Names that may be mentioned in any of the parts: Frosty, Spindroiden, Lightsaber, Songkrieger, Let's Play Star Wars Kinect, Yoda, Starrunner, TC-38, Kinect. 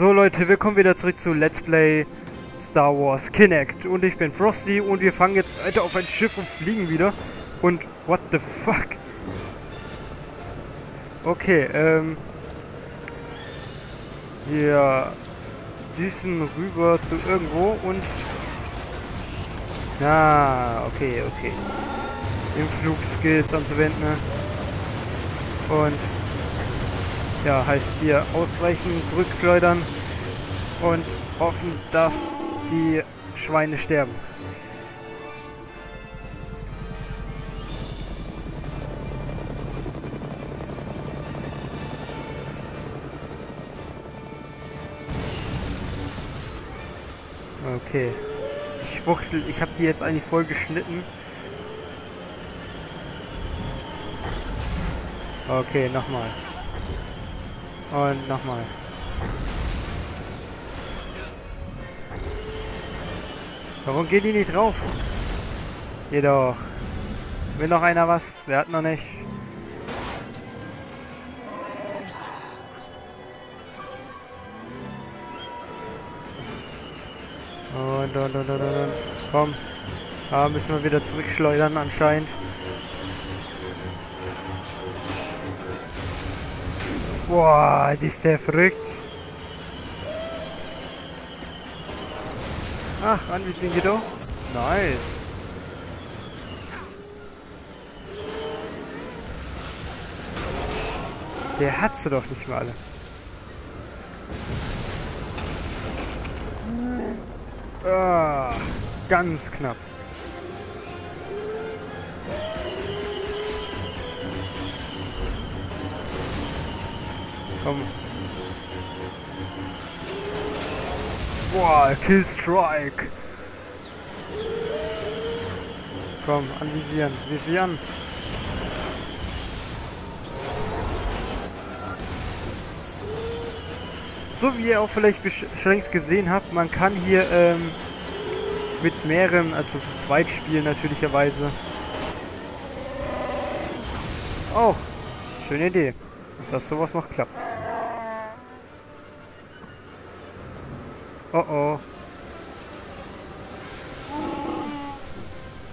So Leute, willkommen wieder zurück zu Let's Play Star Wars Kinect. Und ich bin Frosty und wir fangen jetzt, Alter, auf ein Schiff und fliegen wieder. Und what the fuck? Okay, wir düsen rüber zu irgendwo und... Ah, okay, okay. Im Flug Skills anzuwenden. Und... Ja, heißt hier ausweichen, zurückschleudern und hoffen, dass die Schweine sterben. Okay. Ich habe die jetzt eigentlich voll geschnitten. Okay, nochmal. Und nochmal. Warum gehen die nicht drauf? Jedoch. Will noch einer was? Wer hat noch nicht? Und. Komm. Da müssen wir wieder zurückschleudern anscheinend. Boah, das ist der verrückt. Ach, an wie sind wir da? Nice. Der hat sie doch nicht mal alle. Ah, ganz knapp. Komm. Boah, Kill Strike. Komm, anvisieren. Visieren. So wie ihr auch vielleicht schon längst gesehen habt, man kann hier mit mehreren, also zu zweit spielen natürlicherweise. Auch. Schöne Idee, dass sowas noch klappt. Oh oh.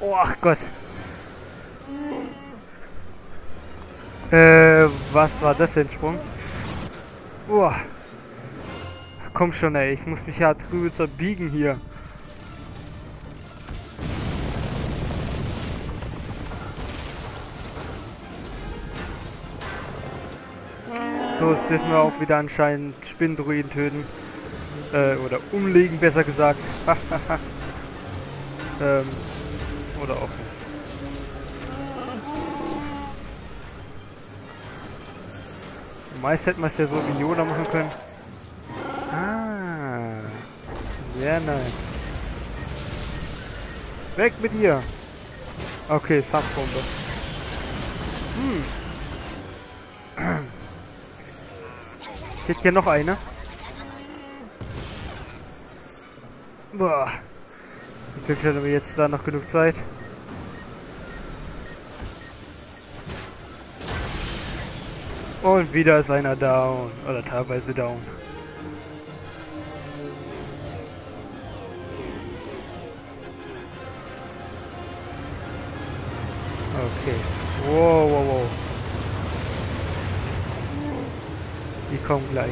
Oh, ach Gott. Was war das denn, Sprung? Boah. Komm schon, ey. Ich muss mich ja drüber zerbiegen hier. So, jetzt dürfen wir auch wieder anscheinend Spindroiden töten. Oder umlegen, besser gesagt. Oder auch nicht. Meist hätten wir es ja so wie Yoda machen können. Ah. Sehr nice. Weg mit ihr! Okay, Sachbombe. Hm. Ich hätte ja noch eine. Boah. Zum Glück hatten wir jetzt da noch genug Zeit. Und wieder ist einer down. Oder teilweise down. Okay. Wow, wow, wow. Die kommen gleich.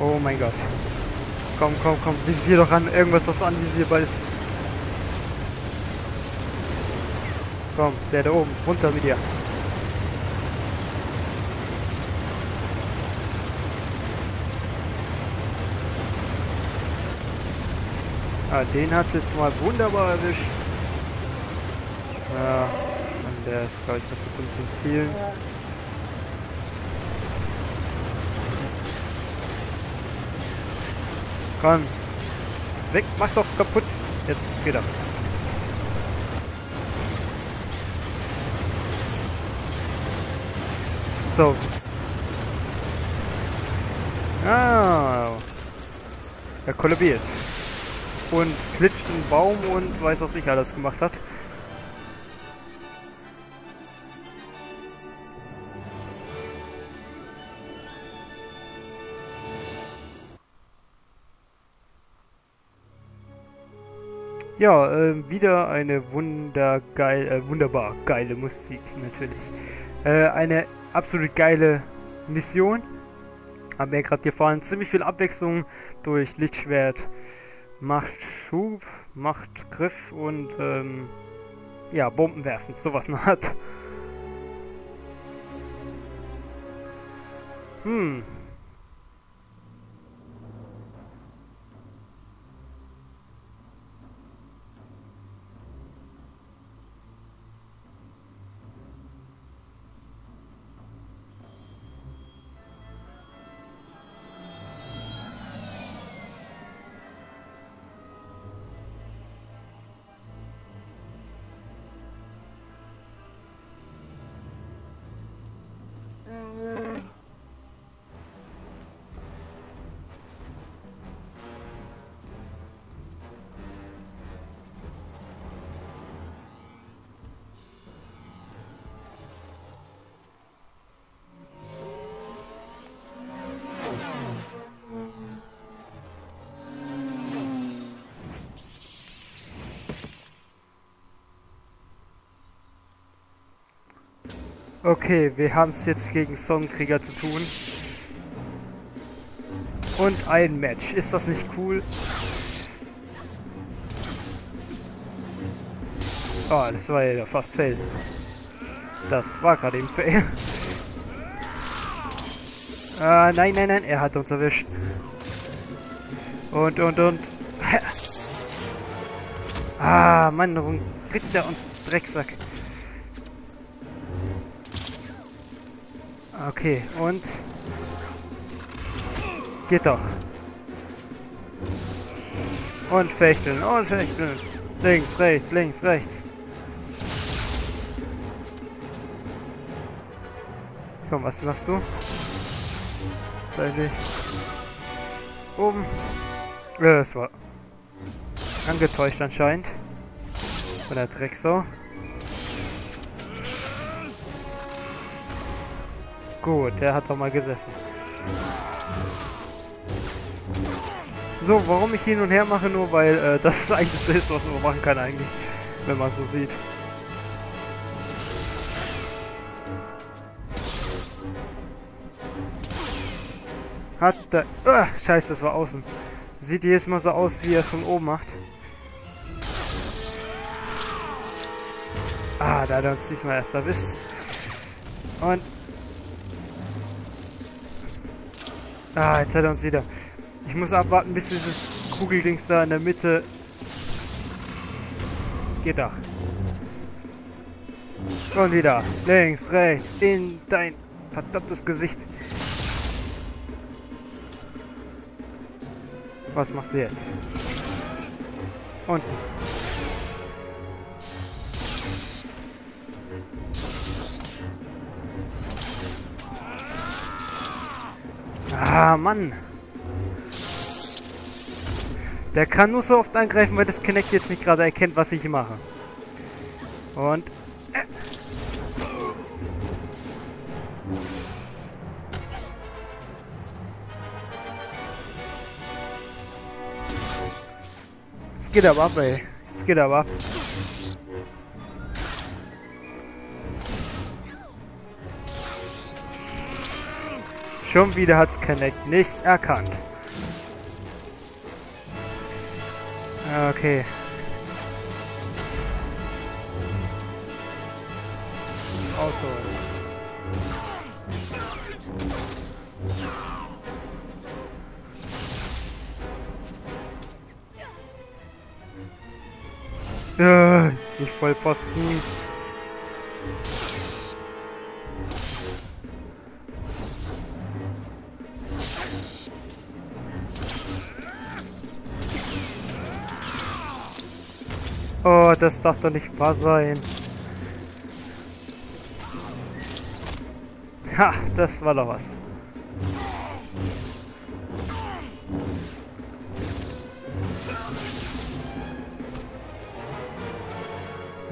Oh mein Gott. Komm, komm, komm. Visier doch an. Irgendwas, was anvisierbar ist. Komm, der da oben. Runter mit dir. Ah, den hat's jetzt mal wunderbar erwischt. Ja, und der ist, glaube ich, mal zu dumm zum Zielen. Komm. Weg, mach doch kaputt. Jetzt geht er. So. Ah. Er kollabiert. Und klitscht einen Baum und weiß, was ich alles gemacht hat. Ja, wieder eine wunderbar geile Musik natürlich. Eine absolut geile Mission. Hat mir gerade gefallen. Ziemlich viel Abwechslung durch Lichtschwert, Machtschub, Machtgriff und ja, Bomben werfen. Sowas noch hat. Okay, wir haben es jetzt gegen Songkrieger zu tun. Und ein Match. Ist das nicht cool? Ah, das war ja fast Fail. Das war gerade eben Fail. Nein, nein, nein. Er hat uns erwischt. Und. Ah, Mann, warum kriegt er uns Drecksack? Okay, und... Geht doch. Und fechteln, und fechteln. Links, rechts, links, rechts. Komm, was machst du? Seitlich. Oben. Das war... angetäuscht anscheinend. Oder Drecksau. Gut, der hat doch mal gesessen. So, warum ich hin und her mache, nur weil das das Einzige ist, was man machen kann eigentlich, wenn man es so sieht. Hat der... scheiße, das war außen. Sieht jedes Mal so aus, wie er es von oben macht. Ah, da hat er uns diesmal erst erwischt. Und... ah, jetzt hat er uns wieder. Ich muss abwarten, bis dieses Kugeldings da in der Mitte geht doch. Und wieder. Links, rechts, in dein verdammtes Gesicht. Was machst du jetzt? Unten. Ah, Mann. Der kann nur so oft angreifen, weil das Kinect jetzt nicht gerade erkennt, was ich mache. Und... es geht aber ab, ey. Es geht aber ab. Schon wieder hat's Kinect nicht erkannt. Okay. Ausholen. Nicht Vollposten. Oh, das darf doch nicht wahr sein. Ha, das war doch was.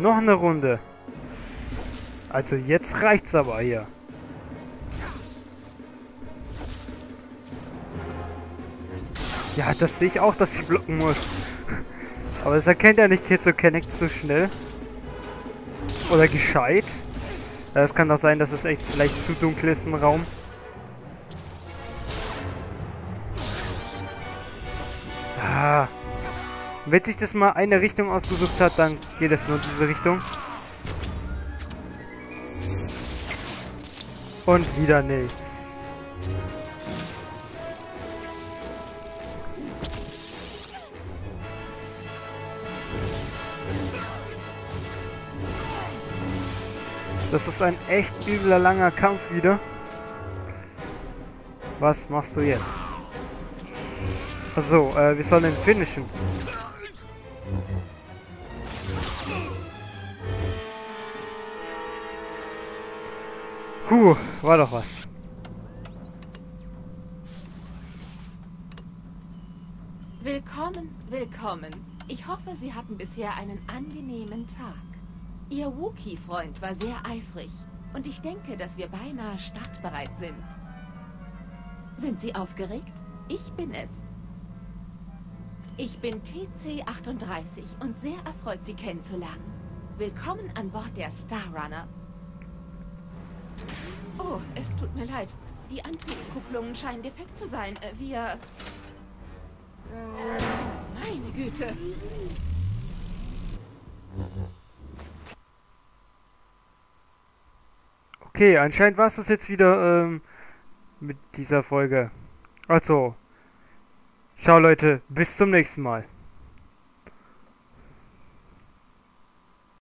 Noch eine Runde. Also jetzt reicht's aber hier. Ja, das sehe ich auch, dass ich blocken muss. Aber das erkennt ja nicht jetzt so Kinect so schnell. Oder gescheit. Es kann auch sein, dass es echt vielleicht zu dunkel ist im Raum. Ah. Wenn sich das mal eine Richtung ausgesucht hat, dann geht es nur in diese Richtung. Und wieder nichts. Das ist ein echt übler langer Kampf wieder. Was machst du jetzt? Achso, wir sollen ihn finishen. Puh, war doch was. Willkommen, willkommen. Ich hoffe, Sie hatten bisher einen angenehmen Tag. Ihr Wookie-Freund war sehr eifrig und ich denke, dass wir beinahe startbereit sind. Sind Sie aufgeregt? Ich bin es. Ich bin TC-38 und sehr erfreut, Sie kennenzulernen. Willkommen an Bord der Starrunner. Oh, es tut mir leid. Die Antriebskupplungen scheinen defekt zu sein. Wir... Meine Güte. Okay, anscheinend war es das jetzt wieder mit dieser Folge. Also, ciao Leute, bis zum nächsten Mal.